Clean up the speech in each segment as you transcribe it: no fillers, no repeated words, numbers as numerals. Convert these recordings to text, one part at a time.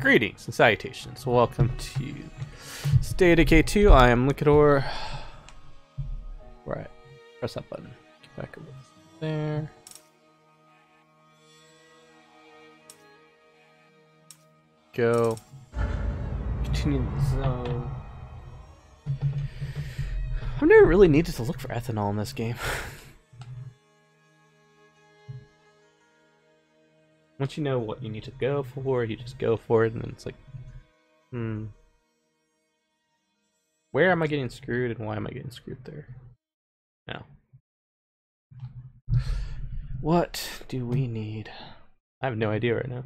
Greetings and salutations. Welcome to State of Decay 2. I am Liquidor. Right. Press that button. Get back over there. Go. Continue the zone. I've never really needed to look for ethanol in this game. Once you know what you need to go for, you just go for it, and then it's like, where am I getting screwed, and why am I getting screwed there? No. What do we need? I have no idea right now.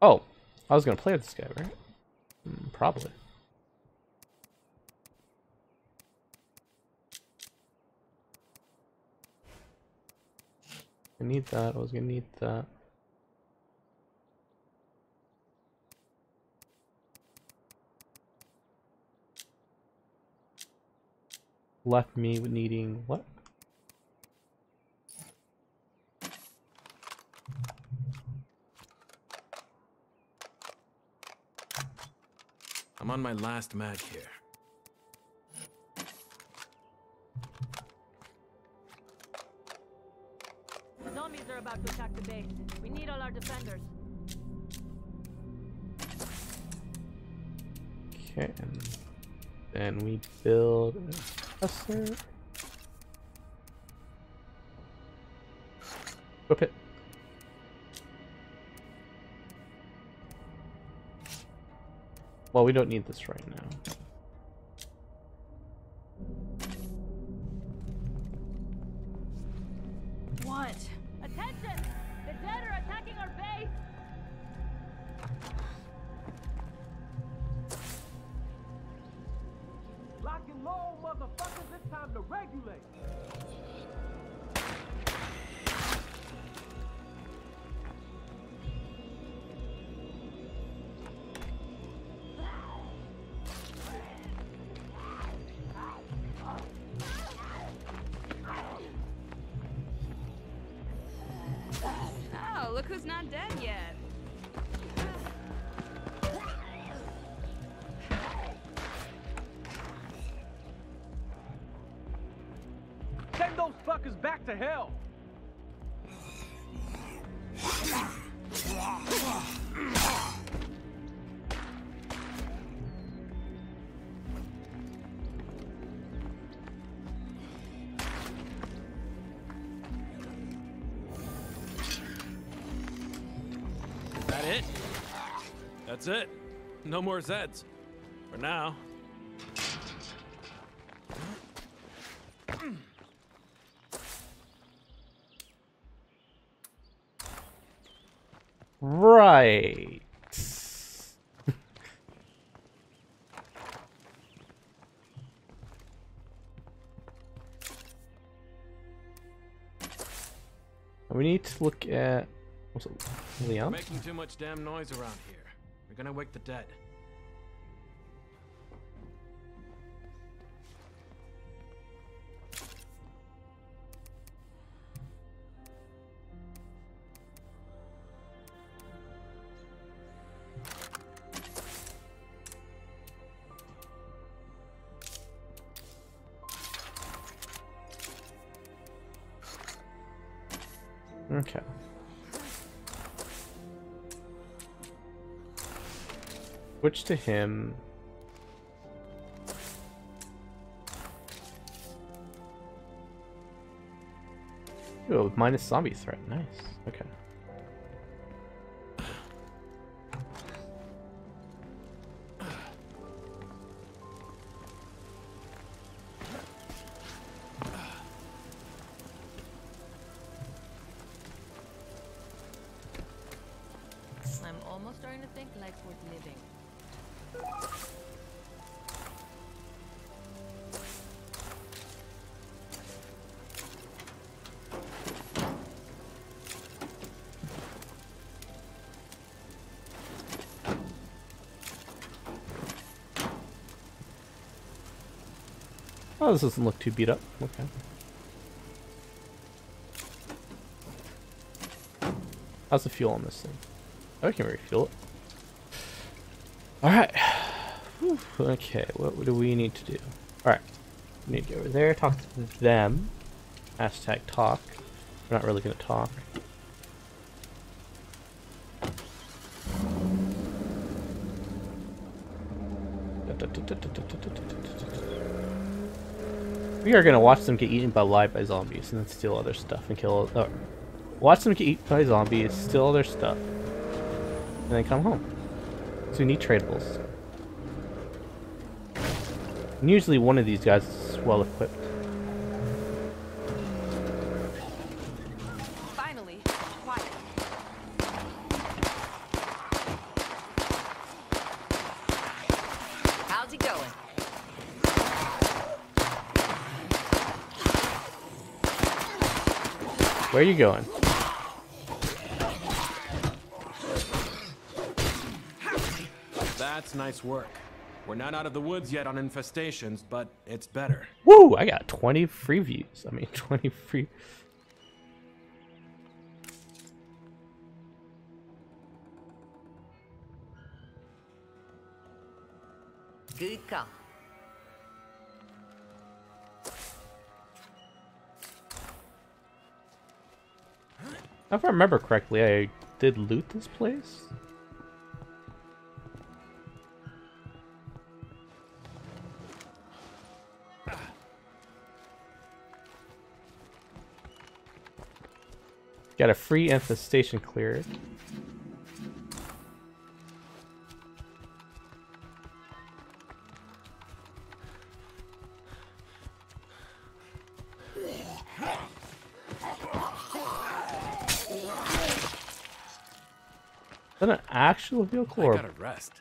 Oh, I was gonna play with this guy, right? Probably. I need that. I was gonna need that. Left me with needing what? I'm on my last match here. Zombies are about to attack the base. We need all our defenders. Okay, and then we build a presser. Whip it. Well, we don't need this right now. What? Attention! The dead are attacking our base! Lock and load, motherfuckers! It's time to regulate! Who's not dead yet? Send those fuckers back to hell. That's it. No more Zeds. For now. Right. We need to look at... What's it? Leon? Making too much damn noise around here. We're gonna wake the dead. Okay. Switch to him. Oh, minus zombie threat. Nice. Okay. I'm almost starting to think life's worth living. Oh, this doesn't look too beat up. Okay. How's the fuel on this thing? Oh, I can refuel it. Alright. Okay, what do we need to do? Alright. We need to go over there, talk to them. Hashtag talk. We're not really going to talk. We are going to watch them get eaten alive by zombies and then steal other stuff and kill... Oh, watch them get eaten by zombies, steal all their stuff, and then come home. So we need tradables. And usually one of these guys is well equipped. Finally, quiet. How's it going? Where are you going? That's nice work. We're not out of the woods yet on infestations, but it's better. Woo! I got 20 free views. I mean, 20 free. Good call. If I remember correctly, I did loot this place. Got a free infestation cleared. Is that an actual vehicle? I gotta rest.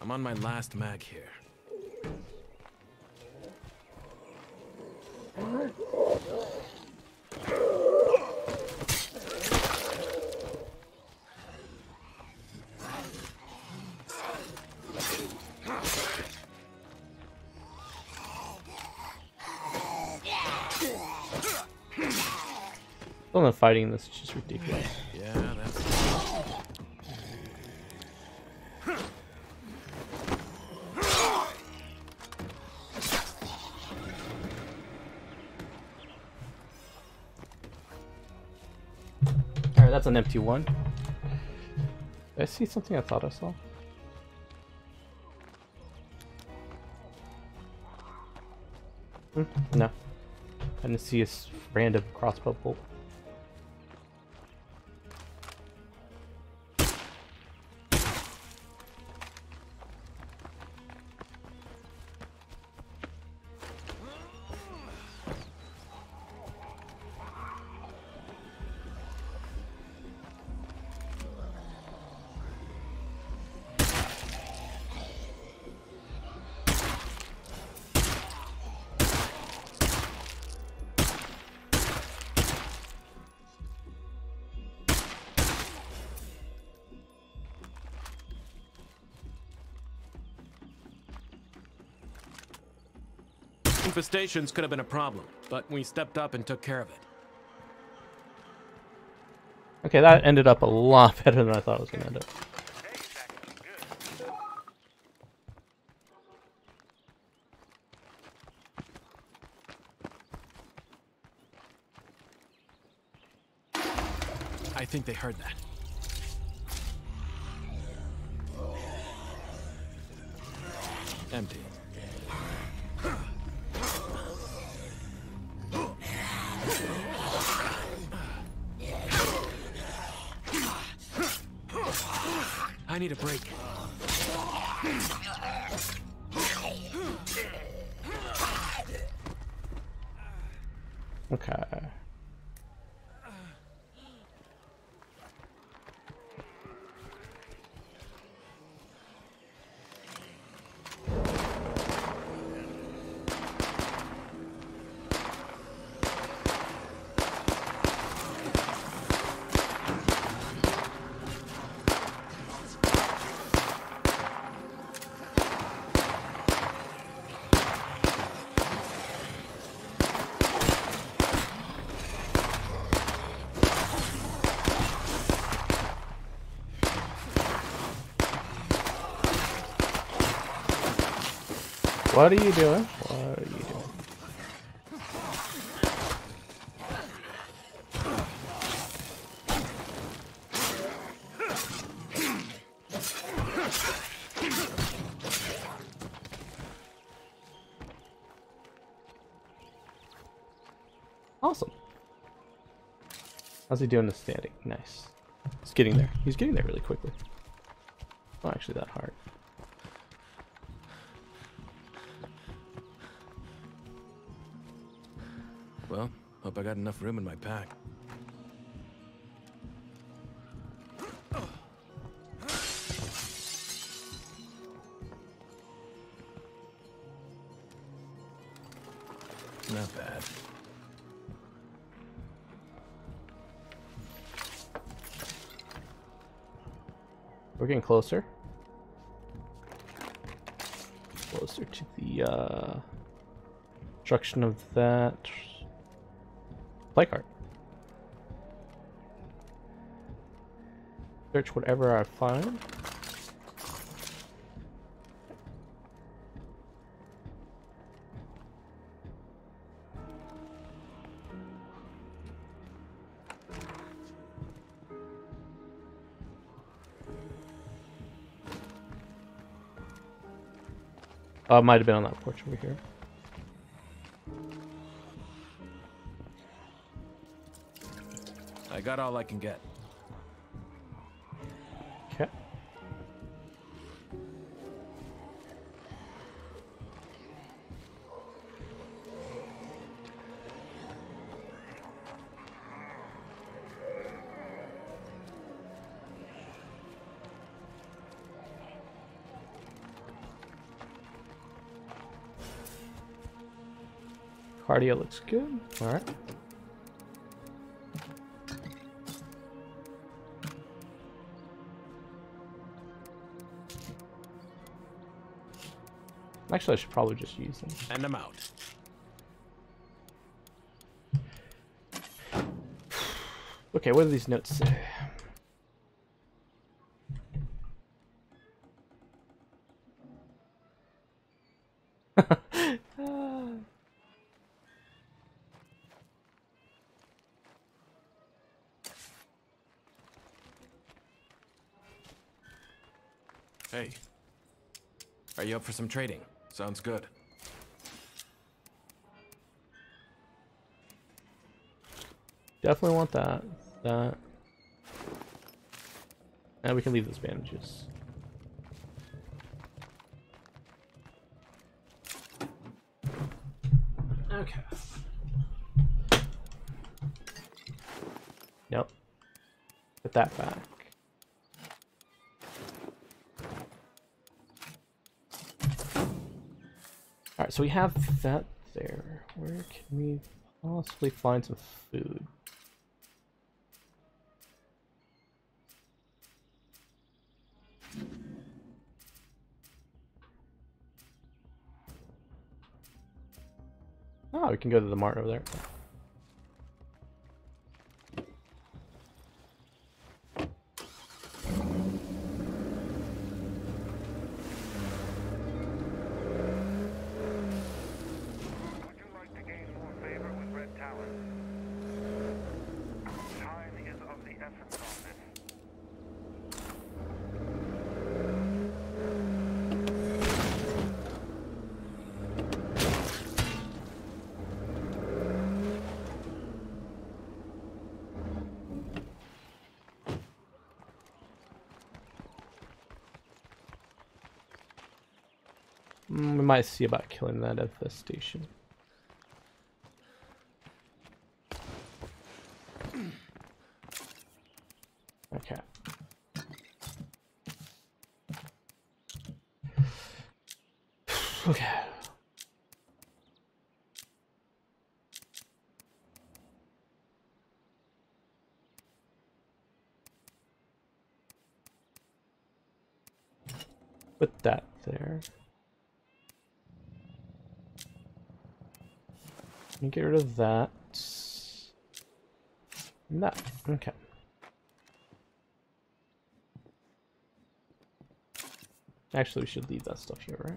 I'm on my last mag here. I'm not fighting this, it's just ridiculous. Yeah, that's... That's an empty one. Did I see something I thought I saw? No. I didn't see a random crossbow bolt. Infestations could have been a problem, but we stepped up and took care of it. Okay, that ended up a lot better than I thought it was going to end up. I think they heard that. Empty. I need a break. Okay. What are you doing? What are you doing? Awesome. How's he doing the standing? Nice. He's getting there. He's getting there really quickly. Not actually that hard. Well, hope I got enough room in my pack. Not bad. We're getting closer. Closer to the destruction of that play card. Search whatever I find. Oh, it might have been on that porch over here. I got all I can get. Okay. Cardio looks good. All right. Actually, I should probably just use them. And I'm out. Okay, what do these notes say? Hey, are you up for some trading? Sounds good. Definitely want that. That. And we can leave those bandages. Okay. Nope. Put that back. Alright, so we have that there. Where can we possibly find some food? Oh, we can go to the mart over there. We might see about killing that at the station. Okay. Put that there. Let me get rid of that. And that. Okay. Actually, we should leave that stuff here, right?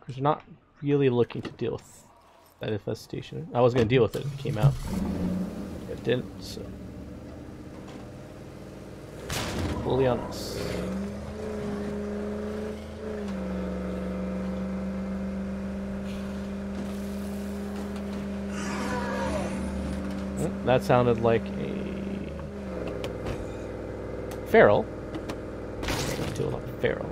Because we're not really looking to deal with that infestation. I was going to deal with it if it came out. It didn't, so. Fully on us. That sounded like a feral. Still not feral.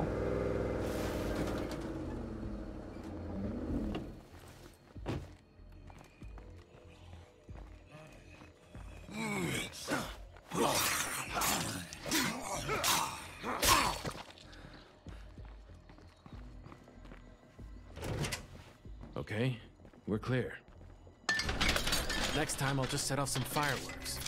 Okay, we're clear. Next time, I'll just set off some fireworks.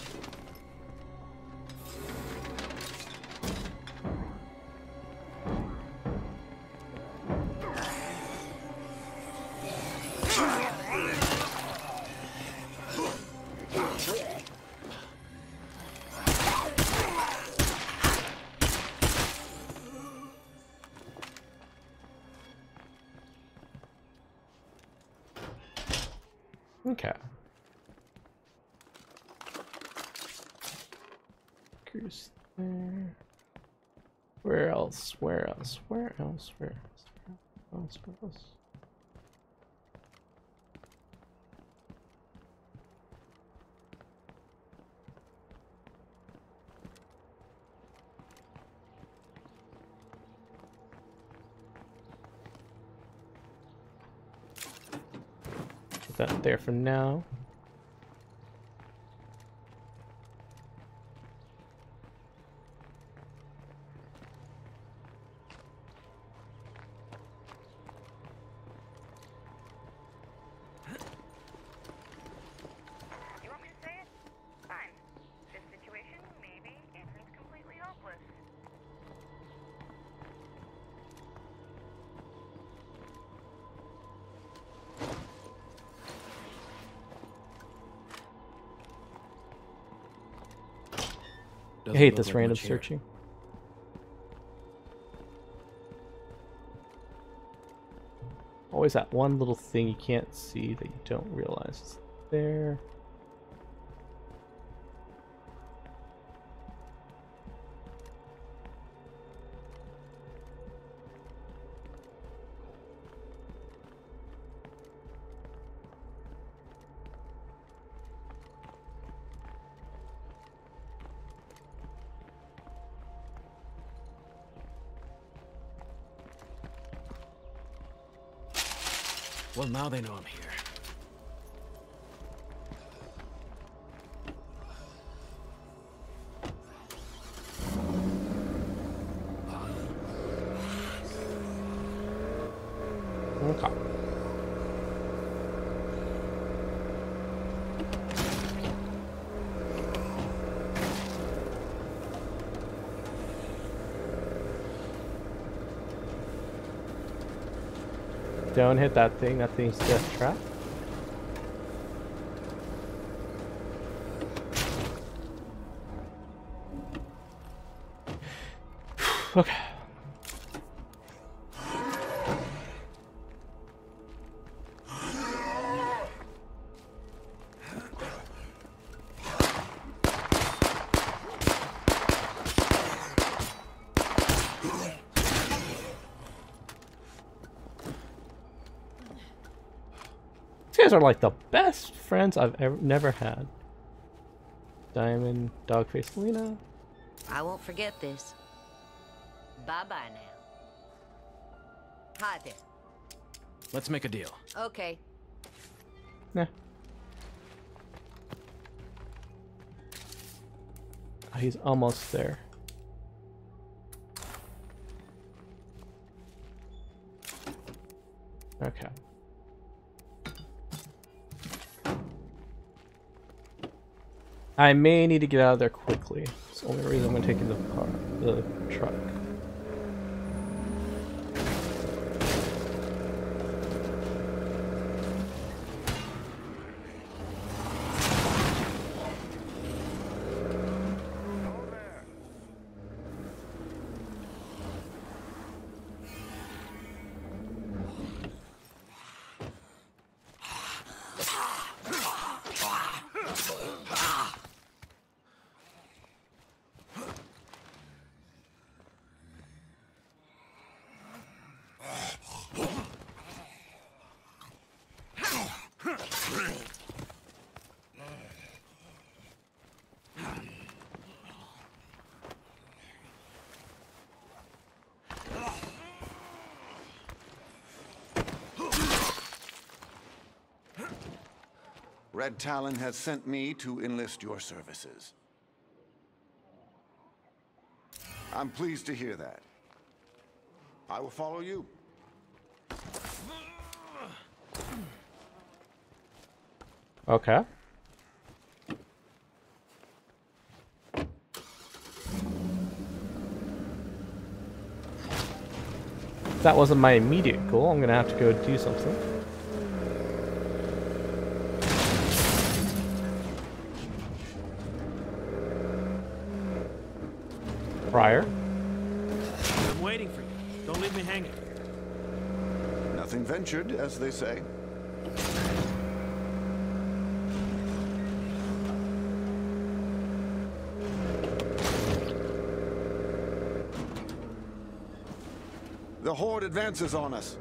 Okay. There. Where else? Where else? Where else? Where else? Where else? Where else? Put that there for now. I hate this random searching. Always that one little thing you can't see that you don't realize is there. Well, now they know I'm here. Okay. Don't hit that thing. That thing's death trap. Okay. Are like the best friends I've never had. Diamond, Dogface, Lena. I won't forget this. Bye bye now. Hi there. Let's make a deal. Okay. Nah. He's almost there. Okay. I may need to get out of there quickly. It's the only reason I'm going to take in the truck. Red Talon has sent me to enlist your services. I'm pleased to hear that. I will follow you. Okay. That wasn't my immediate goal. I'm gonna have to go do something. Prior. I'm waiting for you. Don't leave me hanging. Nothing ventured, as they say. The horde advances on us.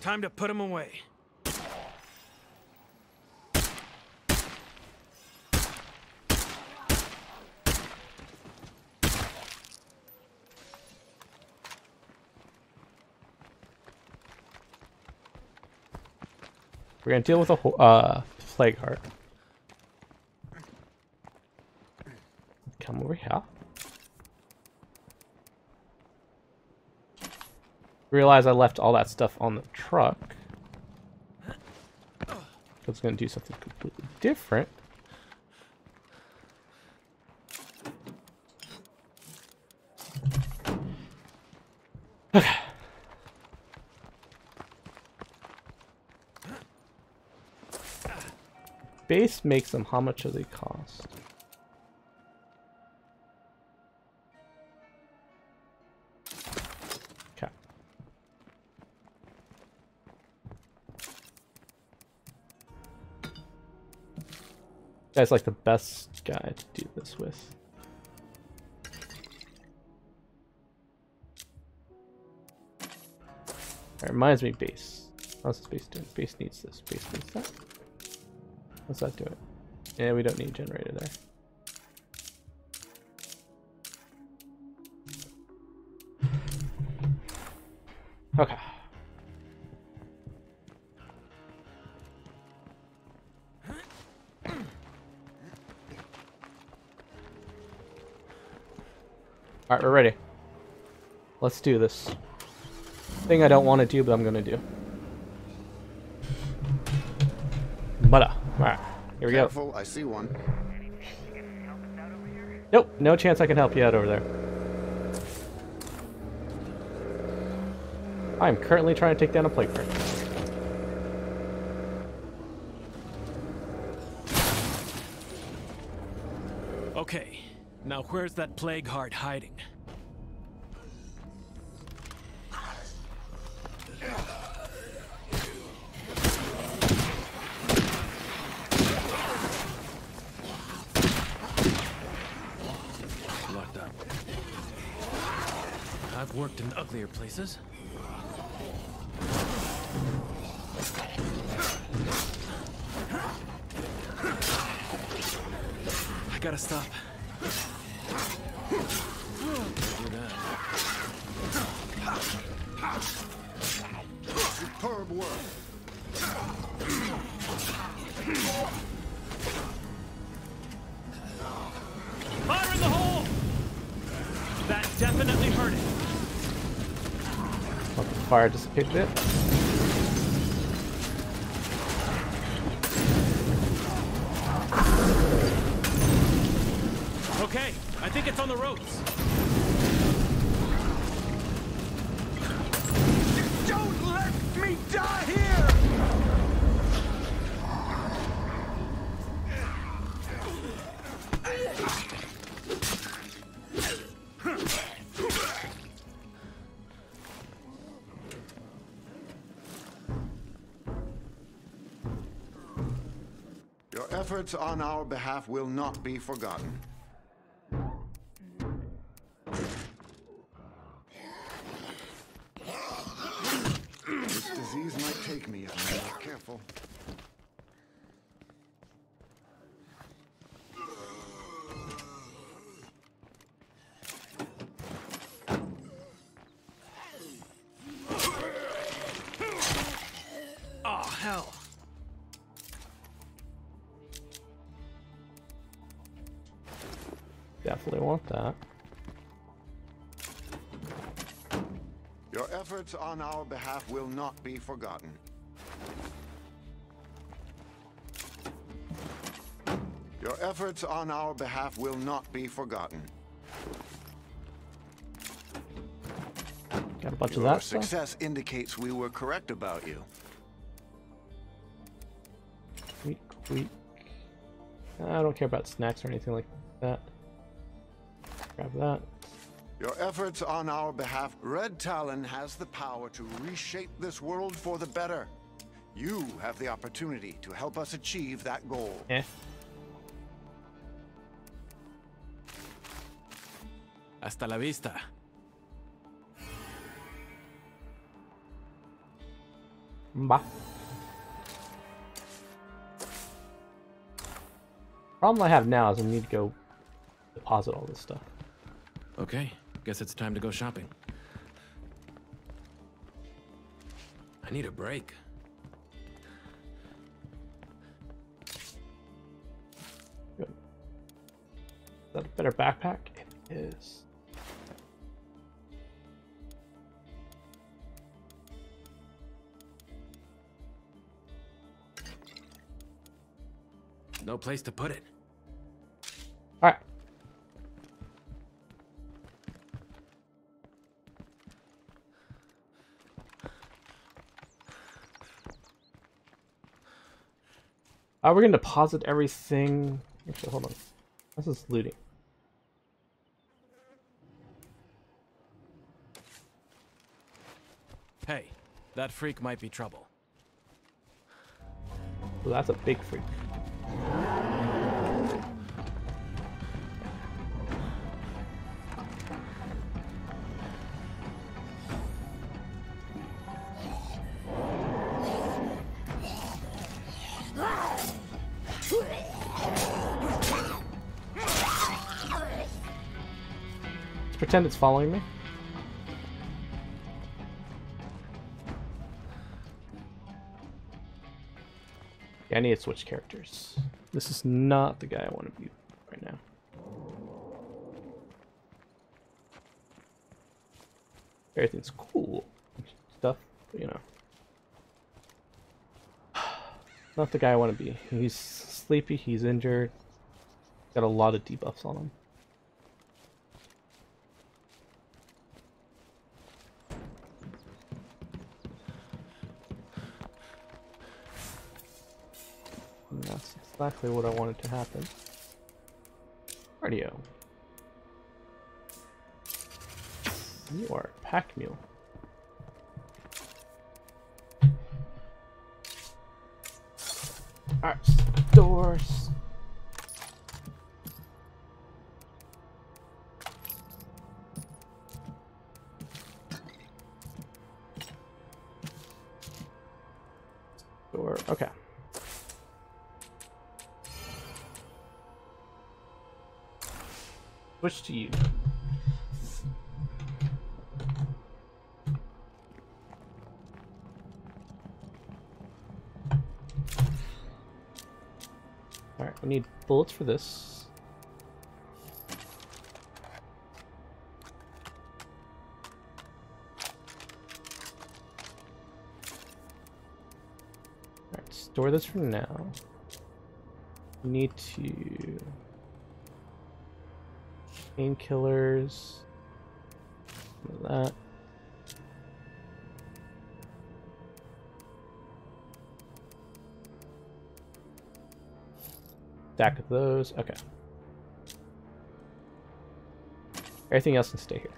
Time to put them away. We're gonna deal with a plague heart. Come over here. Realize I left all that stuff on the truck. I was gonna do something completely different. Okay. Base makes them. How much do they cost? Okay. That's like the best guy to do this with. That reminds me, base. How's this base doing? Base needs this. Base needs that. Let's not do it. Yeah, we don't need a generator there. Okay. Alright, we're ready. Let's do this. Thing I don't want to do, but I'm going to do. But. Alright, here we go. I see one. Nope, no chance I can help you out over there. I'm currently trying to take down a plague bird. Okay, now where's that plague heart hiding? Worked in uglier places. I gotta stop. fire just a bit. Okay, I think it's on the ropes. Don't let me die here! Your efforts on our behalf will not be forgotten. This disease might take me if I'm not careful. Definitely want that. Your efforts on our behalf will not be forgotten. Your efforts on our behalf will not be forgotten. Got a bunch of that stuff. Your success indicates we were correct about you. Weak. I don't care about snacks or anything like that. Grab that. Your efforts on our behalf. Red Talon has the power to reshape this world for the better. You have the opportunity to help us achieve that goal. Yeah. Hasta la vista. Bah. Problem I have now is I need to go deposit all this stuff. Okay, guess it's time to go shopping. I need a break. Good. Is that a better backpack? It is. No place to put it. All right. We're gonna deposit everything. Actually, hold on. This is looting. Hey, that freak might be trouble. Well, that's a big freak. Pretend it's following me. Yeah, I need to switch characters. This is not the guy I want to be right now. Everything's cool stuff, you know. Not the guy I want to be. He's sleepy, he's injured, got a lot of debuffs on him. That's exactly what I wanted to happen. Cardio. You are a pack mule. Alright, stores. Store, okay. Switch to you. Alright, we need bullets for this. store this for now. We need to... painkillers. That. Stack of those. Okay. Everything else can stay here.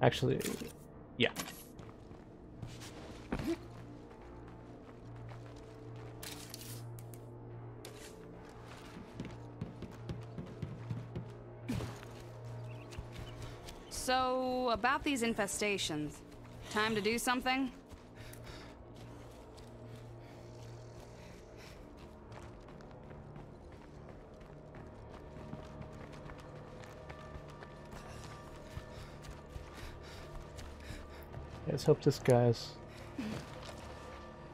Actually, yeah. So, about these infestations, time to do something? Let's hope this guy's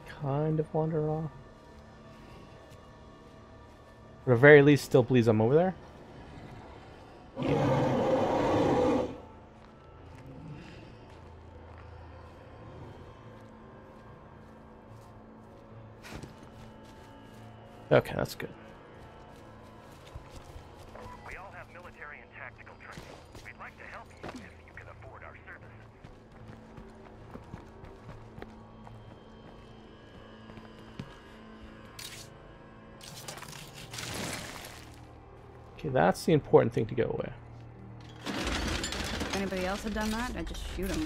kind of wander off. At the very least, still please I'm over there. Yeah. Okay, that's good. That's the important thing to get away. If anybody else had done that, I'd just shoot them.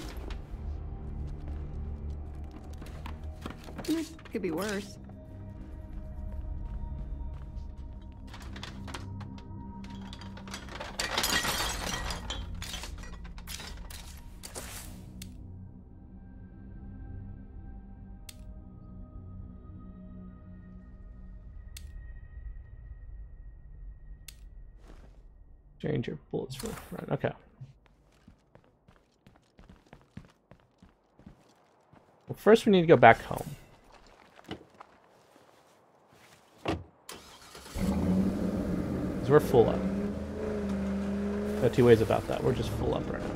It could be worse. Change your bullets for the front. Okay. Well, first we need to go back home. Because we're full up. No two ways about that. We're just full up right now.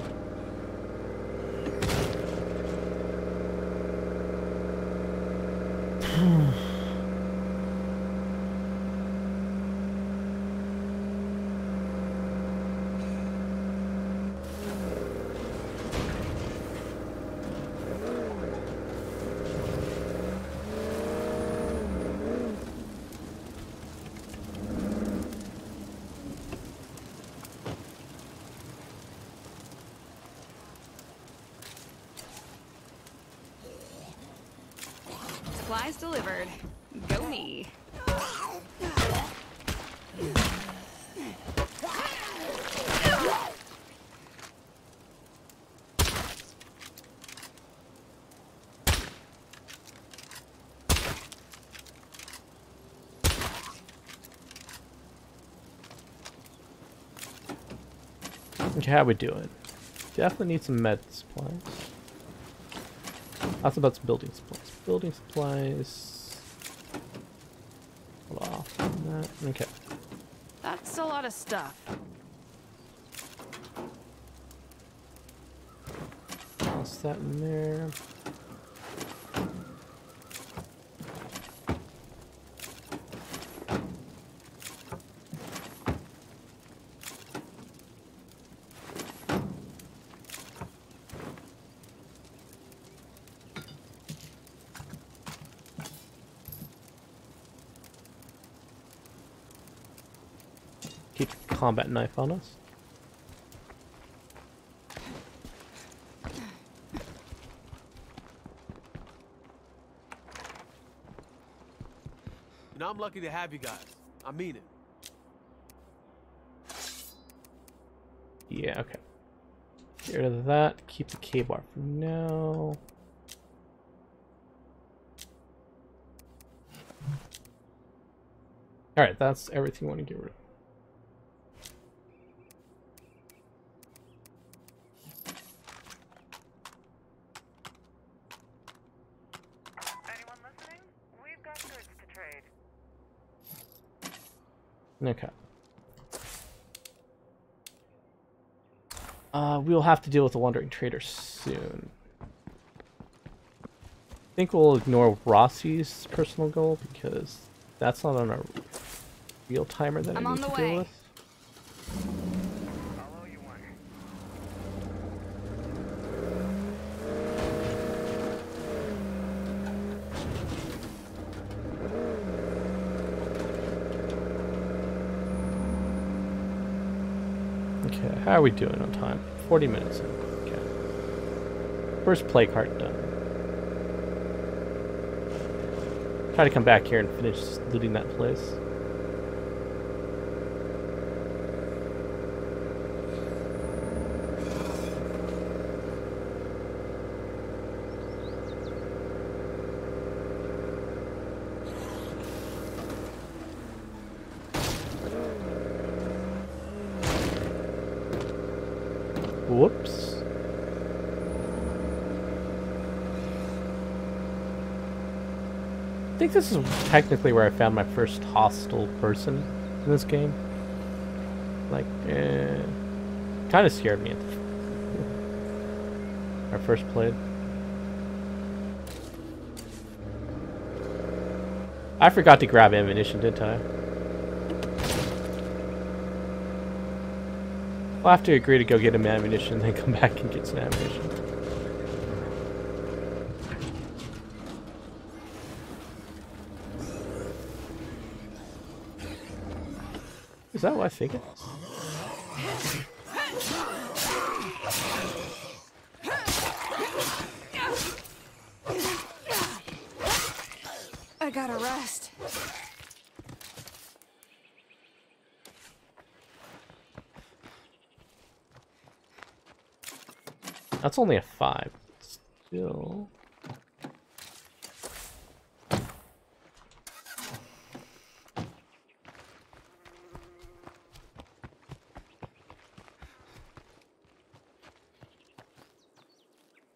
Supplies delivered. Go me. Okay, how we doing? Definitely need some med supplies. That's about some building supplies. Building supplies. Hold off on that. Okay. That's a lot of stuff. Toss that in there. Combat knife on us. And I'm lucky to have you guys. I mean it. Yeah, okay. Get rid of that. Keep the K-bar for now. Alright, that's everything you want to get rid of. Okay. We'll have to deal with the wandering trader soon. think we'll ignore Rossi's personal goal because that's not on our real timer that I need to deal with. Okay, how are we doing on time? 40 minutes in. Okay. First play card done. Try to come back here and finish looting that place. Whoops. I think this is technically where I found my first hostile person in this game. Like, kind of scared me at our first played. I forgot to grab ammunition, didn't I? We'll have to agree to go get him ammunition, then come back and get some ammunition. Is that what I think it is? I gotta rest. That's only a 5. Still.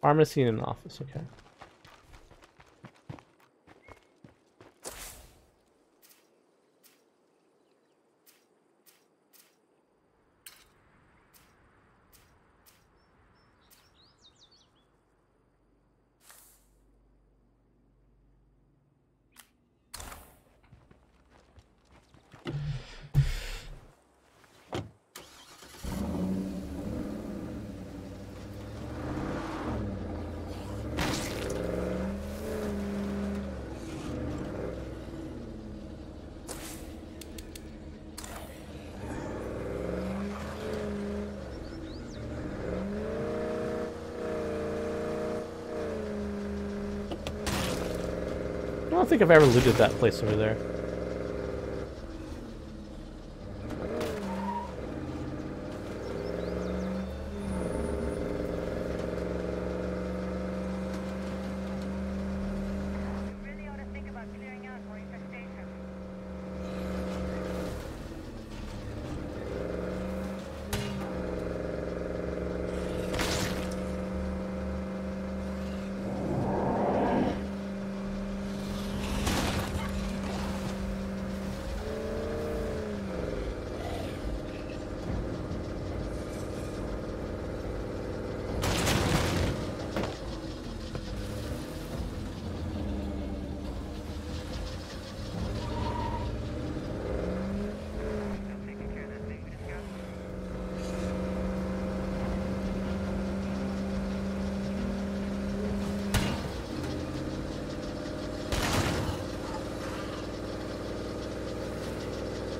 Pharmacy in an office, okay. I don't think I've ever looted that place over there.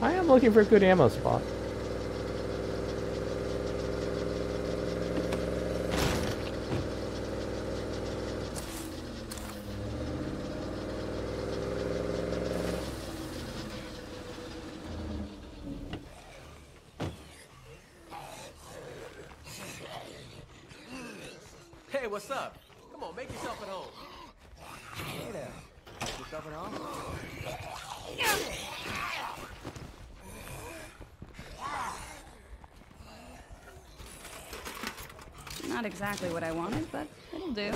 I am looking for a good ammo spot. Hey, what's up? Come on, make yourself at home. Hey there. Make yourself at home? Not exactly what I wanted, but it'll do.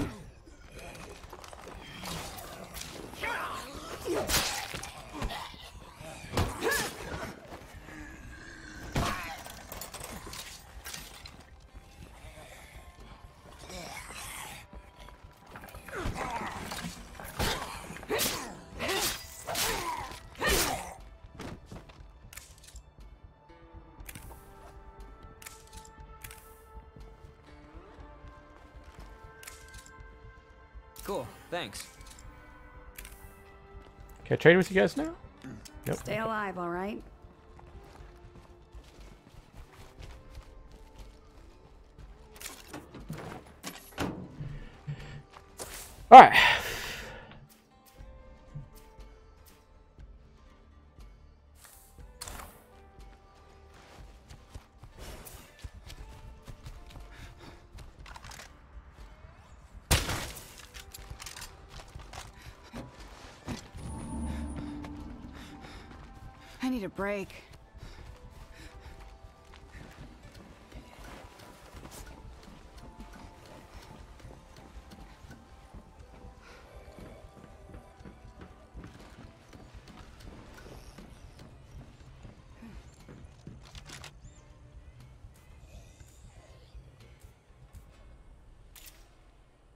Thanks. Can I trade with you guys now? Nope. Stay alive, all right? All right. I need a break.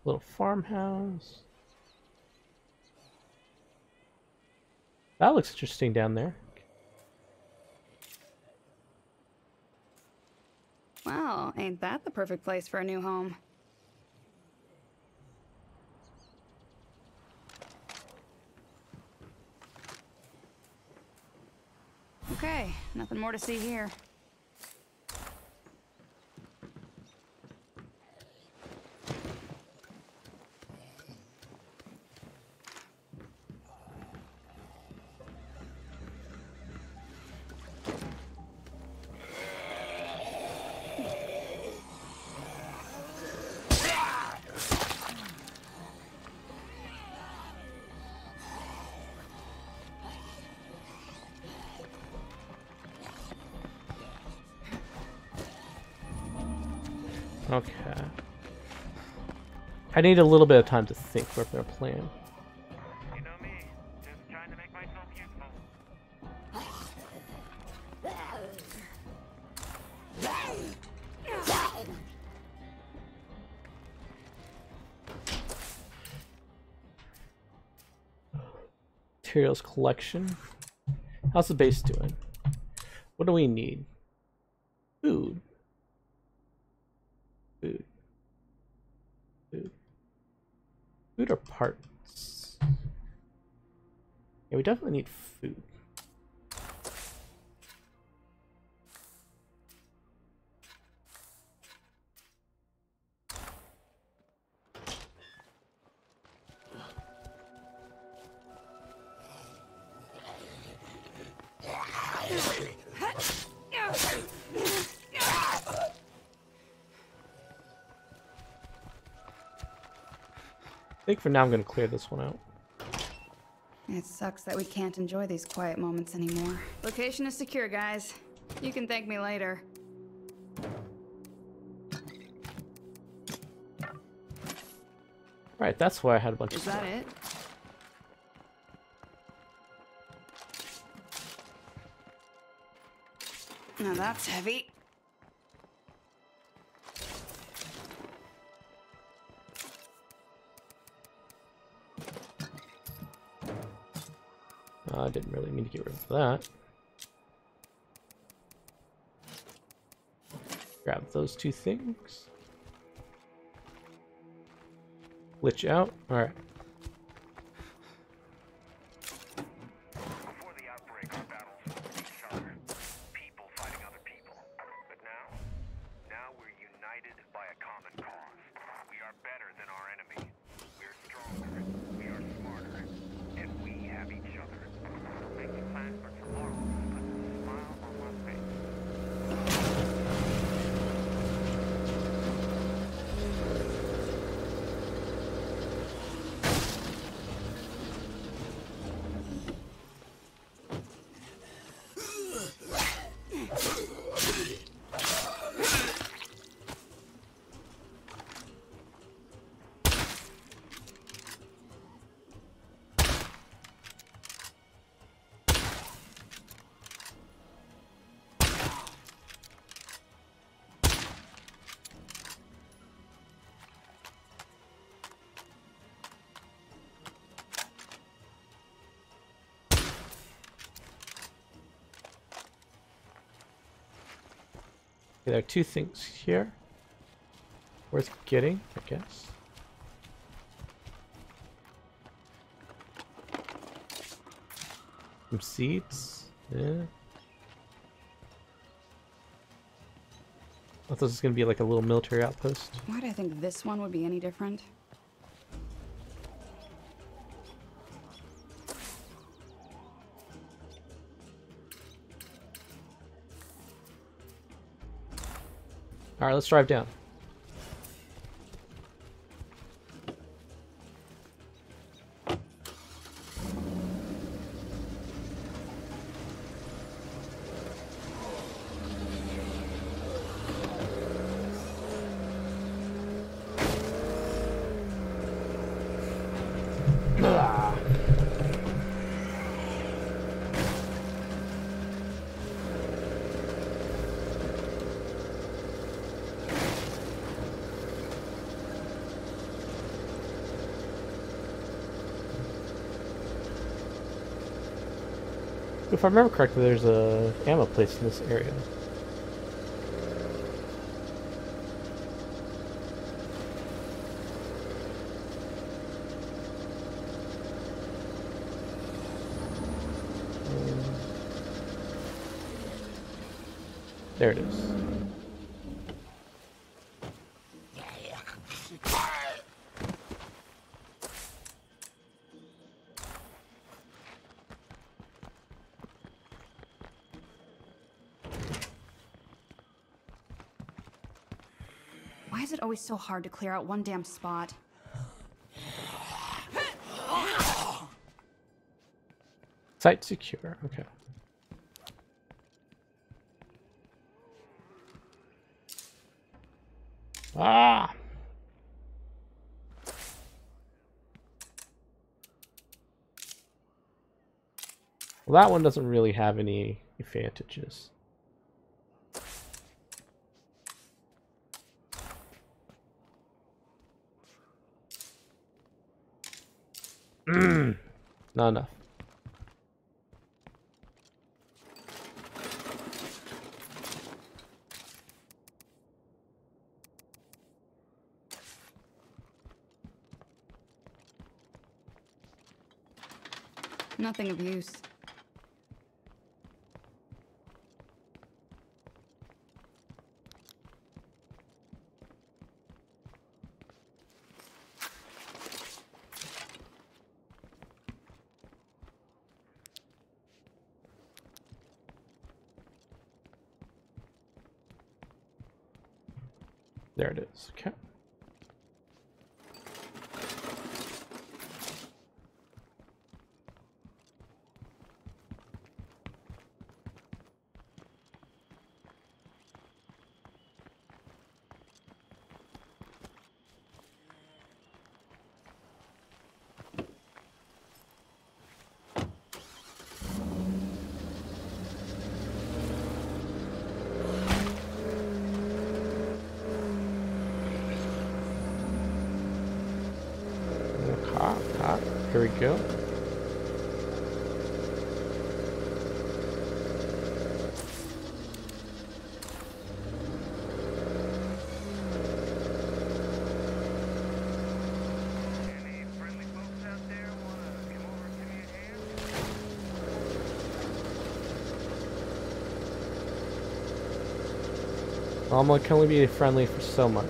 Little farmhouse. That looks interesting down there. Wow, ain't that the perfect place for a new home? Okay, nothing more to see here. Okay. I need a little bit of time to think for their plan. You know me, just trying to make myself useful. Materials collection. How's the base doing? What do we need? Food. Food or parts? Yeah, we definitely need food. I think for now I'm going to clear this one out. It sucks that we can't enjoy these quiet moments anymore. Location is secure, guys. You can thank me later. Right, that's why I had a bunch of stuff. Is that it? Now that's heavy. I didn't really mean to get rid of that. Grab those two things. Glitch out. All right. Before the outbreak, our battles were each other. People fighting other people. But now we're united by a common cause. We are better than our enemy. We're stronger. We are smarter. And we have each other. There are two things here worth getting, I guess. Some seeds. Yeah. I thought this was going to be like a little military outpost. Why do I think this one would be any different? Alright, let's drive down. If I remember correctly, there's a ammo place in this area. There it is. Always so hard to clear out one damn spot. Site secure, okay. Ah! Well, that one doesn't really have any advantages. Not enough. Nothing of use. There it is, okay. Here we go. Any friendly folks out there want to come over and give me a hand? Alma can only be friendly for so much.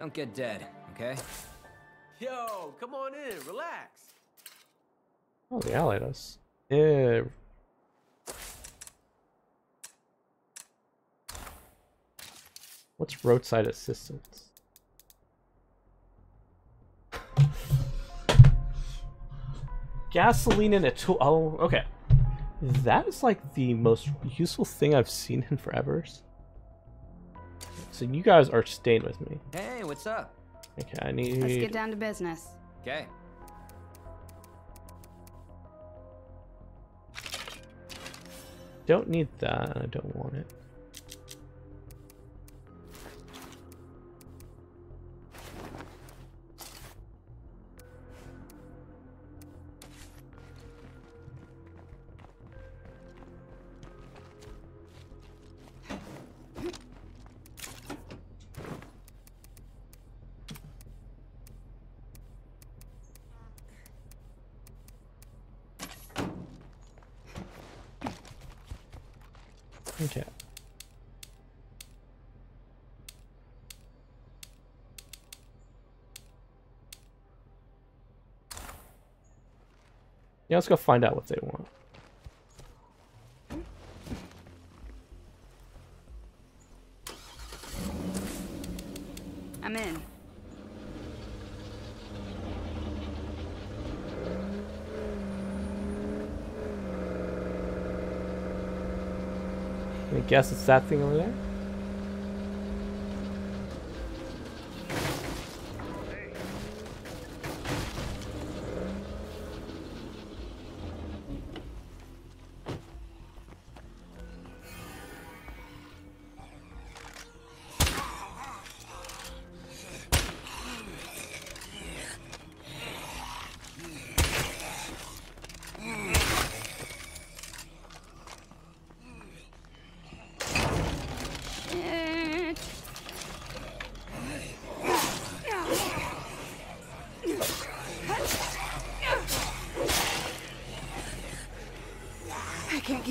Don't get dead, okay? Yo, come on in, relax. Oh, they allied us. Yeah. What's roadside assistance? Gasoline and a tool. Oh, okay. That is like the most useful thing I've seen in forever. So you guys are staying with me. Hey, what's up? Okay, I need... Let's get down to business. Okay. Don't need that. I don't want it. Okay. Yeah, let's go find out what they want. I'm in. I guess it's that thing over there.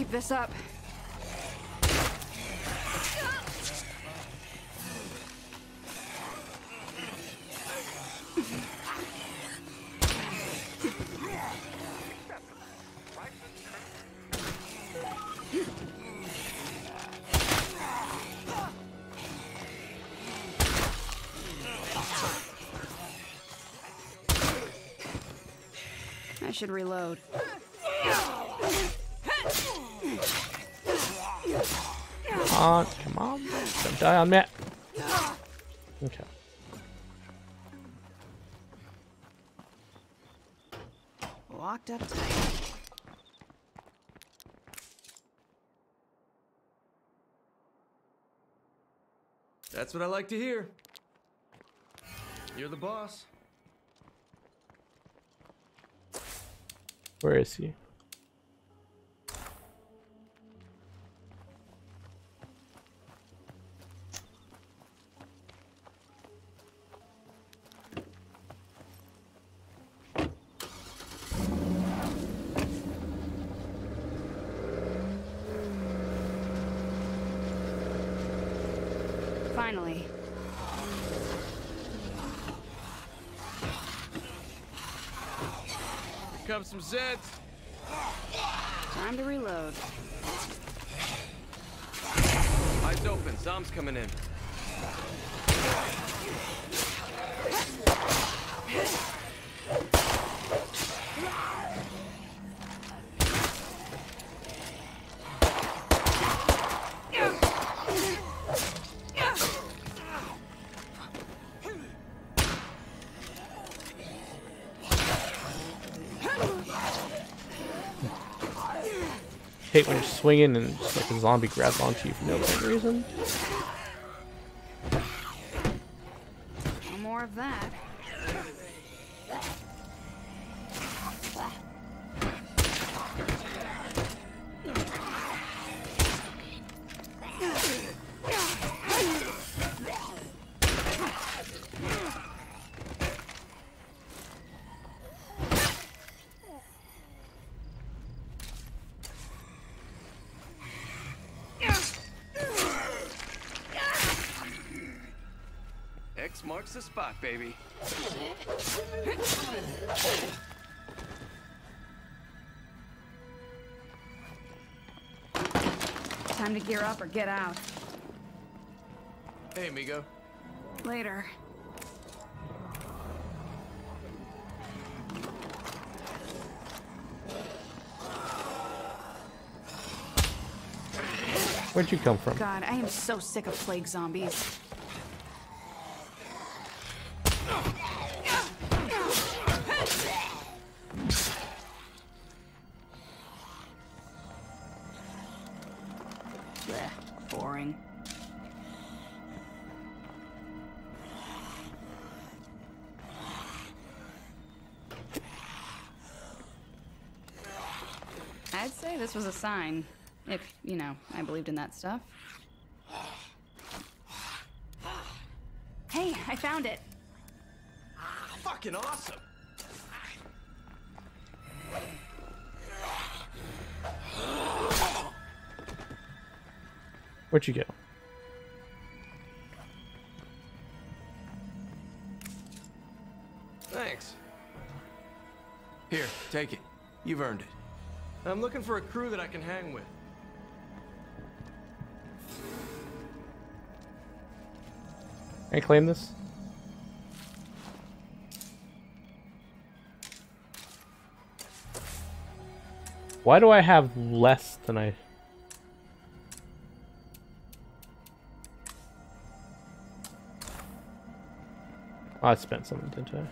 This up. I should reload. Come on, don't die on me. Okay. Locked up tight. That's what I like to hear. You're the boss. Where is he? Finally. Here comes some Zeds. Time to reload. Eyes open. Zom's coming in. When you're swinging and just like a zombie grabs onto you for no reason. More of that. Marks the spot, baby. Time to gear up or get out. Hey, amigo. Later. Where'd you come from? God, I am so sick of plague zombies. I'd say this was a sign, if, you know, I believed in that stuff. Hey, I found it. Fucking awesome. Where'd you go? Thanks. Here, take it. You've earned it. I'm looking for a crew that I can hang with. Can I claim this? Why do I have less than I... Oh, I spent something, didn't I?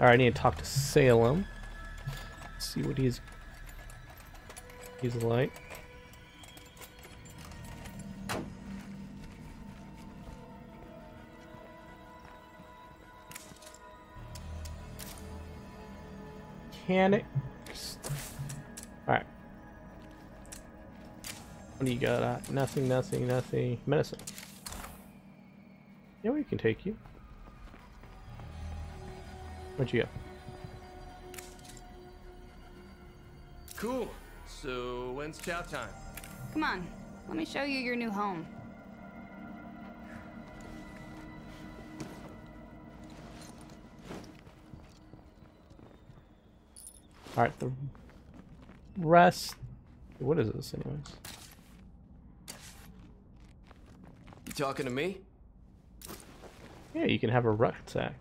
Alright, I need to talk to Salem. See what he's like. Can it? Alright. What do you got? Nothing. Medicine. Yeah, we can take you. Where'd you go? Cool. So when's chow time? Come on, let me show you your new home. All right, the rest. What is this, anyways? You talking to me? Yeah, you can have a rucksack.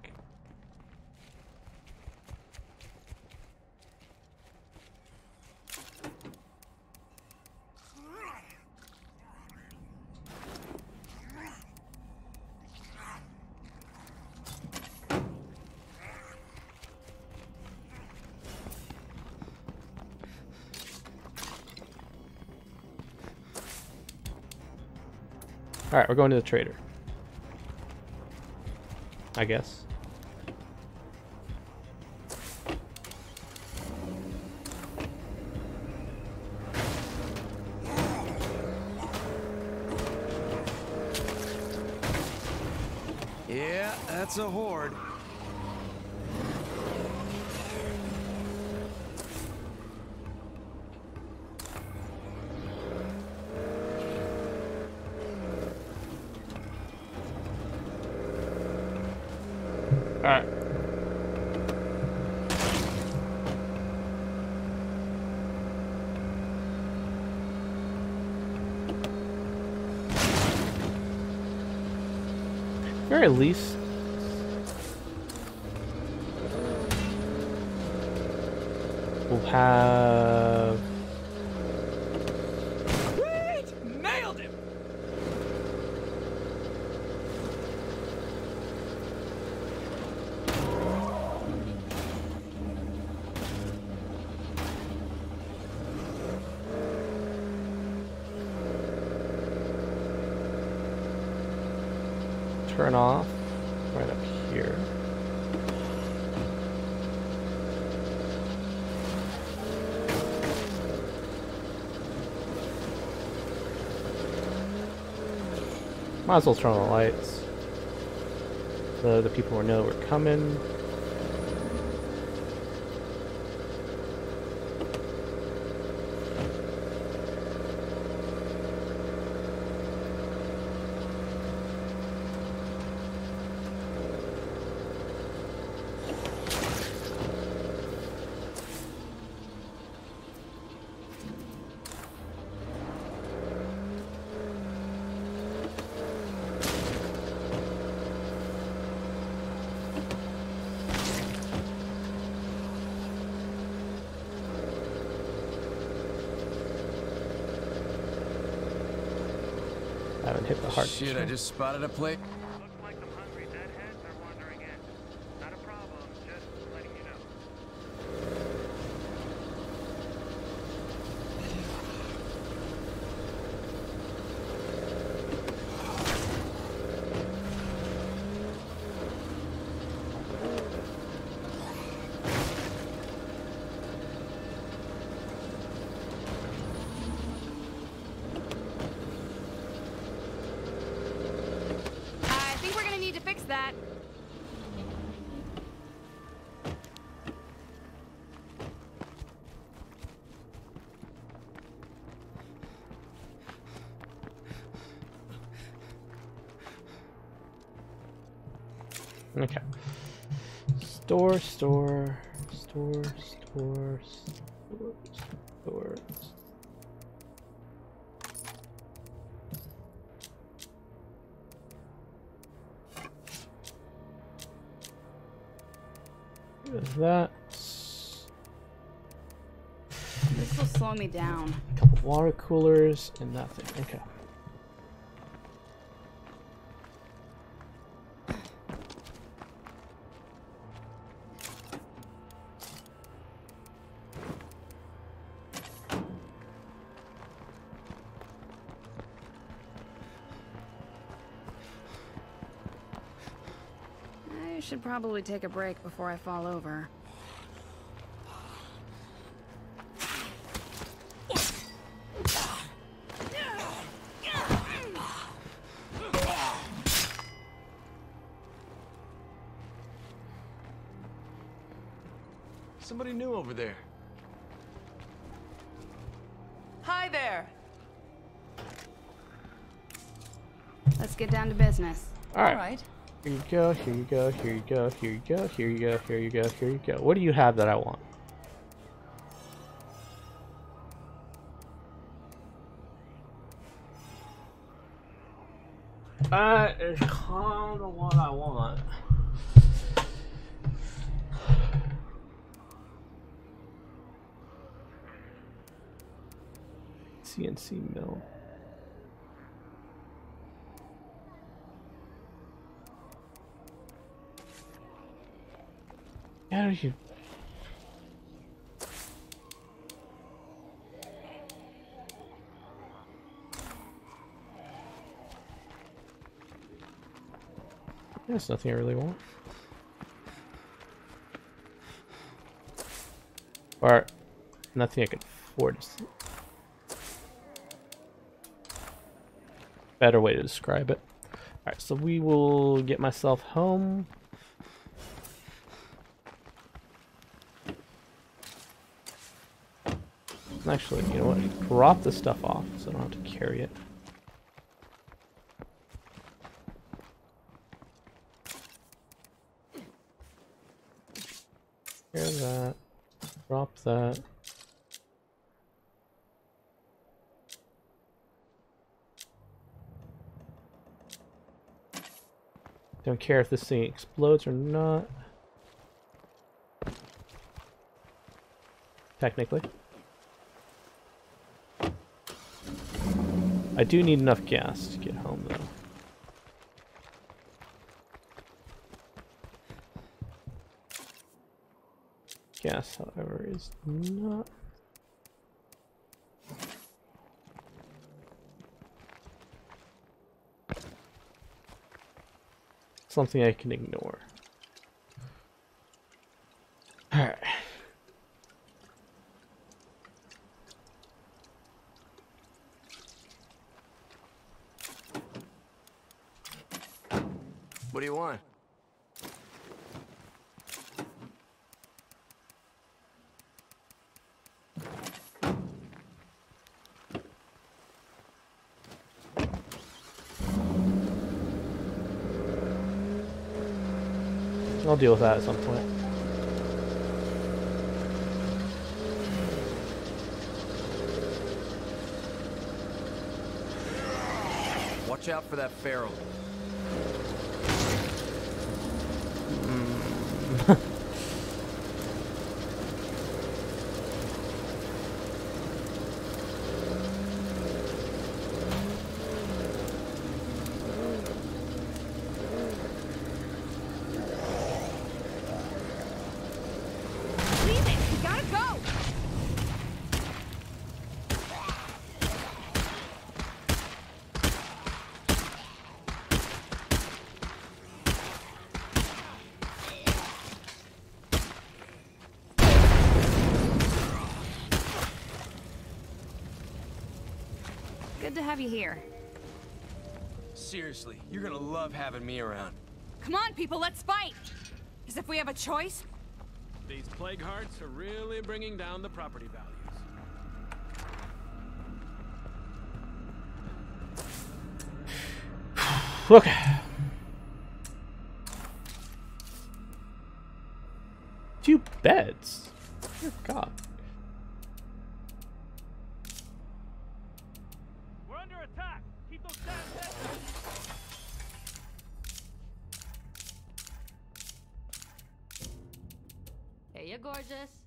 Alright, we're going to the trader. I guess. Yeah, that's a horde. At least we'll have. Wait! Nailed him. Turn off. Right up here. Might as well turn on the lights. So the people will know we're coming. I haven't hit the heart. Shit, I just spotted a plate. Looks like some hungry deadheads are wandering in. Not a problem, just letting you know. that. Okay. Store. Is that? This will slow me down. A couple water coolers and nothing. Okay. Should probably take a break before I fall over. Somebody new over there. Hi there. Let's get down to business. All right. All right. Here you go, here you go, here you go, here you go, here you go, here you go, here you go. What do you have that I want? It's kind of what I want. CNC mill. How do you? That's nothing I really want. Or nothing I can afford. Better way to describe it. All right, so we will get myself home. Actually, you know what? Drop the stuff off so I don't have to carry it. Carry that. Drop that. Don't care if this thing explodes or not. Technically. I do need enough gas to get home, though. Gas, however, is not... something I can ignore. Alright. What do you want? I'll deal with that at some point. Watch out for that feral. Good to have you here. Seriously, you're gonna love having me around. Come on, people, let's fight! As if we have a choice. These plague hearts are really bringing down the property values. Okay. Two beds? Dear God. We're under attack. Keep those damn beds up. Hey, you're gorgeous.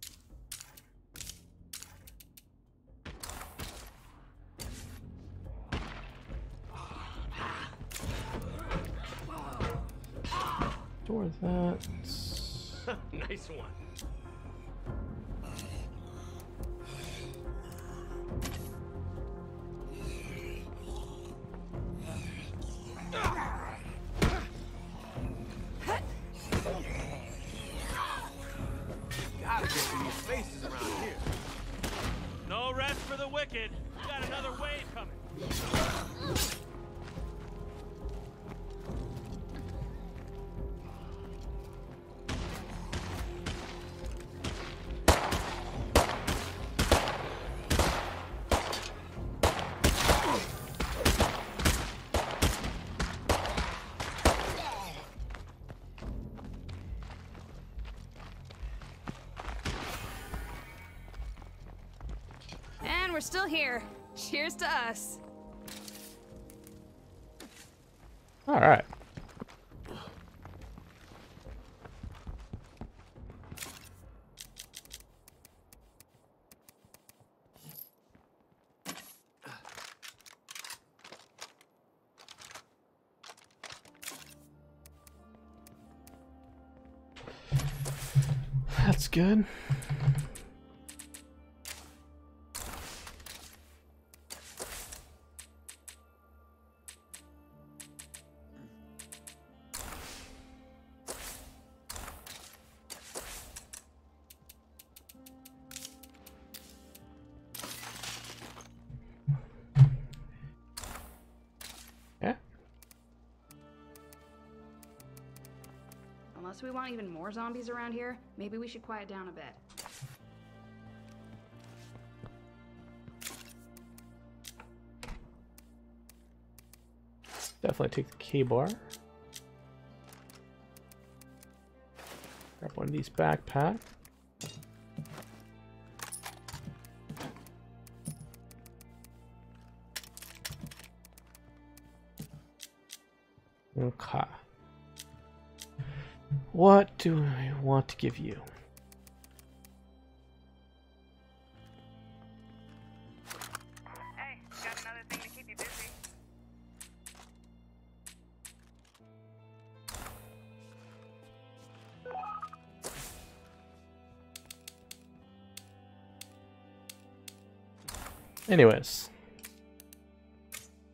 Door that. Nice one. Gotta get to these spaces around here. No rest for the wicked. We got another wave coming. We're still here. Cheers to us. All right. That's good. Unless we want even more zombies around here, maybe we should quiet down a bit. Definitely take the key bar. Grab one of these backpacks. Okay. What do I want to give you? Hey, got another thing to keep you busy. Anyways,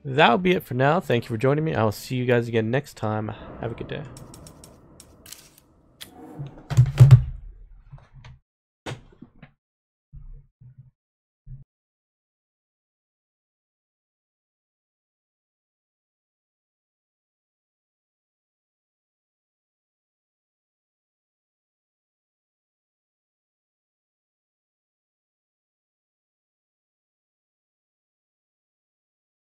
that'll be it for now. Thank you for joining me. I will see you guys again next time. Have a good day.